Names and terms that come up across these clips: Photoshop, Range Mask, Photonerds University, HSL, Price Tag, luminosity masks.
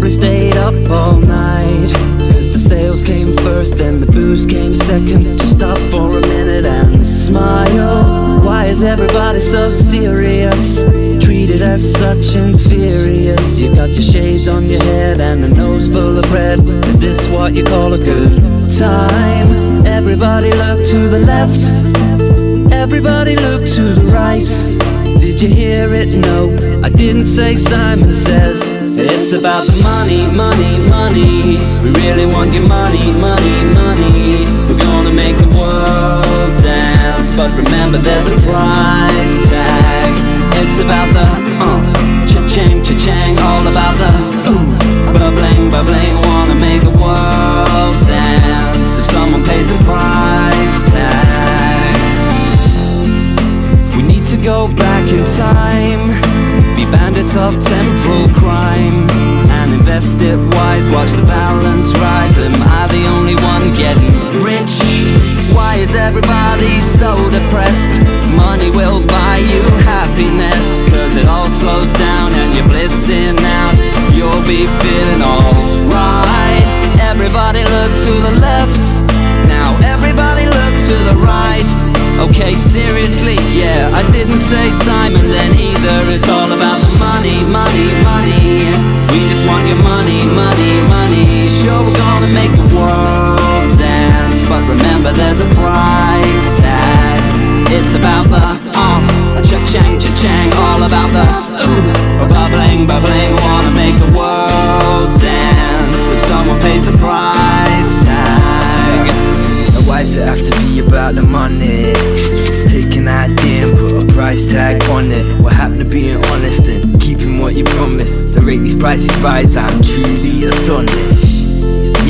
probably stayed up all night, 'cause the sales came first, then the booze came second. Just stop for a minute and smile. Why is everybody so serious? Treated as such inferiors. You got your shades on your head and a nose full of bread. Is this what you call a good time? Everybody look to the left, everybody look to the right. Did you hear it? No, I didn't say Simon Says. It's about the money, money, money. We really want your money, money, money. We're gonna make the world dance, but remember there's a price tag. It's about the cha-ching, cha-chang. All about the bubbling, bubbling. Wanna make the world dance if someone pays the price tag. Go back in time, be bandits of temporal crime, and invest it wise. Watch the balance rise. Am I the only one getting rich? Why is everybody so depressed? Money will buy you happiness, 'cause it all slows down and you're blissing out. You'll be feeling alright. Everybody look to the left, now everybody look to the right. Okay, seriously, yeah, I didn't say Simon then either. It's all about the money, money, money. We just want your money, money, money. Sure, we're gonna make the world dance, but remember there's a price tag. It's about the cha-chang, cha-chang. All about the bubbling, bubbling. Wanna make the world dance if someone pays the price tag. Now why does it have to be about the money? Take an idea and put a price tag on it. What happened to being honest and keeping what you promised? The rate these prices rise, I'm truly astonished.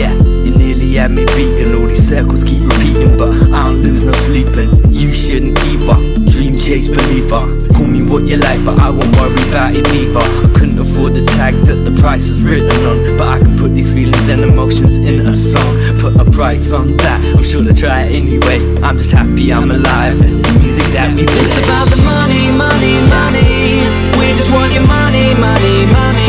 Yeah, you nearly had me beaten. All these circles keep repeating, but I don't lose no sleeping. You shouldn't either. Dream chase believer. Call me what you like, but I won't worry about it either. I couldn't afford the tag that the price is written on, but I can put these feelings and emotions in a song. Put a price on that, I'm sure they'll try it anyway. I'm just happy I'm alive and the music that we play. It's about the money, money, money. We just want your money, money, money.